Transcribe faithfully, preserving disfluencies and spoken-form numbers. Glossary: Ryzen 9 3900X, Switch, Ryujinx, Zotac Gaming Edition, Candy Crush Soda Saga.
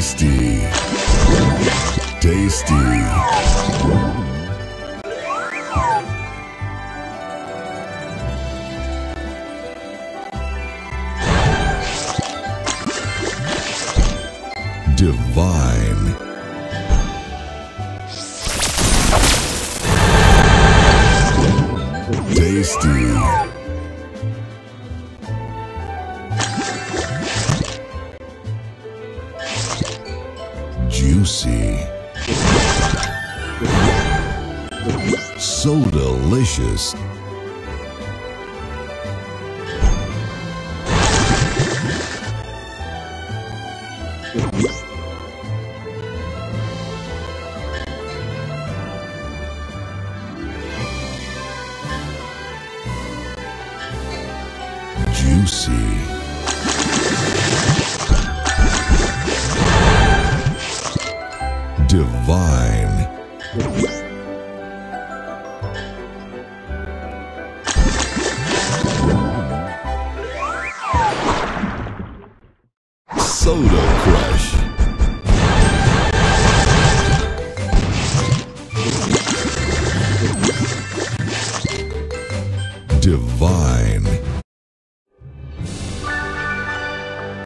Tasty, tasty. Divine. Tasty. Juicy, so delicious. Juicy. Divine. Soda Crush. Divine.